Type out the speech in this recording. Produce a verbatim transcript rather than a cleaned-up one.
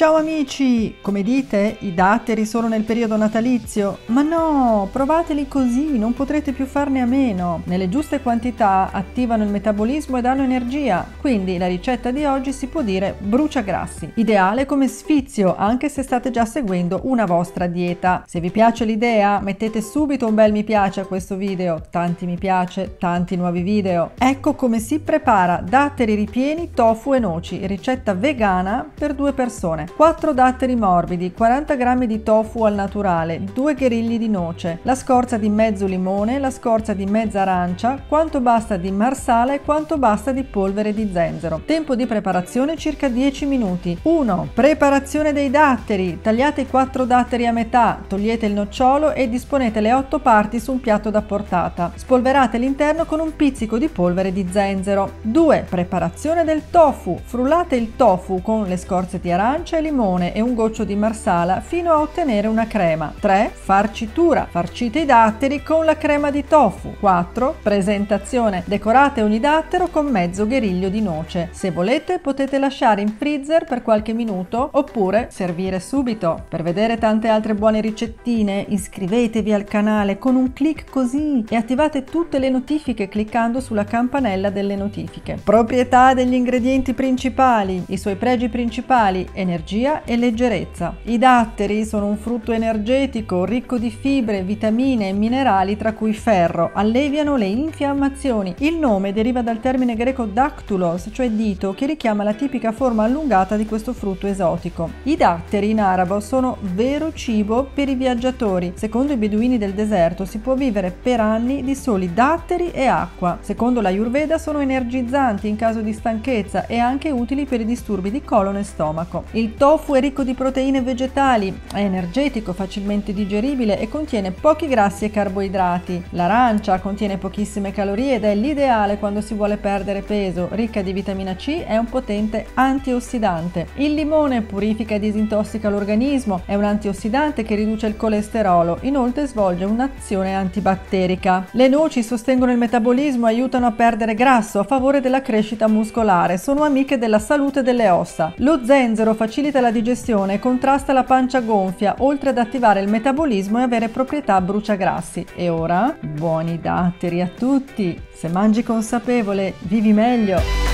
Ciao amici! Come dite, i datteri solo nel periodo natalizio? Ma no, provateli così, non potrete più farne a meno. Nelle giuste quantità attivano il metabolismo e danno energia, quindi la ricetta di oggi si può dire brucia grassi. Ideale come sfizio, anche se state già seguendo una vostra dieta. Se vi piace l'idea, mettete subito un bel mi piace a questo video. Tanti mi piace, tanti nuovi video. Ecco come si prepara datteri ripieni, tofu e noci, ricetta vegana per due persone. quattro datteri morbidi, quaranta grammi di tofu al naturale, due gherigli di noce, la scorza di mezzo limone, la scorza di mezza arancia, quanto basta di marsala e quanto basta di polvere di zenzero. Tempo di preparazione circa dieci minuti. uno. Preparazione dei datteri. Tagliate i quattro datteri a metà, togliete il nocciolo e disponete le otto parti su un piatto da portata. Spolverate l'interno con un pizzico di polvere di zenzero. due. Preparazione del tofu. Frullate il tofu con le scorze di arancia, limone e un goccio di marsala fino a ottenere una crema. tre. Farcitura. Farcite i datteri con la crema di tofu. quattro. Presentazione. Decorate ogni dattero con mezzo gheriglio di noce. Se volete potete lasciare in freezer per qualche minuto oppure servire subito. Per vedere tante altre buone ricettine iscrivetevi al canale con un clic così e attivate tutte le notifiche cliccando sulla campanella delle notifiche. Proprietà degli ingredienti principali. I suoi pregi principali: energia e leggerezza. I datteri sono un frutto energetico ricco di fibre, vitamine e minerali tra cui ferro, alleviano le infiammazioni. Il nome deriva dal termine greco dactylos, cioè dito, che richiama la tipica forma allungata di questo frutto esotico. I datteri in arabo sono vero cibo per i viaggiatori. Secondo i beduini del deserto si può vivere per anni di soli datteri e acqua. Secondo l'Ayurveda sono energizzanti in caso di stanchezza e anche utili per i disturbi di colon e stomaco. Il tofu è ricco di proteine vegetali, è energetico, facilmente digeribile e contiene pochi grassi e carboidrati. L'arancia contiene pochissime calorie ed è l'ideale quando si vuole perdere peso, ricca di vitamina C, è un potente antiossidante. Il limone purifica e disintossica l'organismo, è un antiossidante che riduce il colesterolo, inoltre svolge un'azione antibatterica. Le noci sostengono il metabolismo, aiutano a perdere grasso, a favore della crescita muscolare, sono amiche della salute delle ossa. Lo zenzero facilita la digestione, contrasta la pancia gonfia, oltre ad attivare il metabolismo e avere proprietà bruciagrassi. E ora, buoni datteri a tutti! Se mangi consapevole, vivi meglio!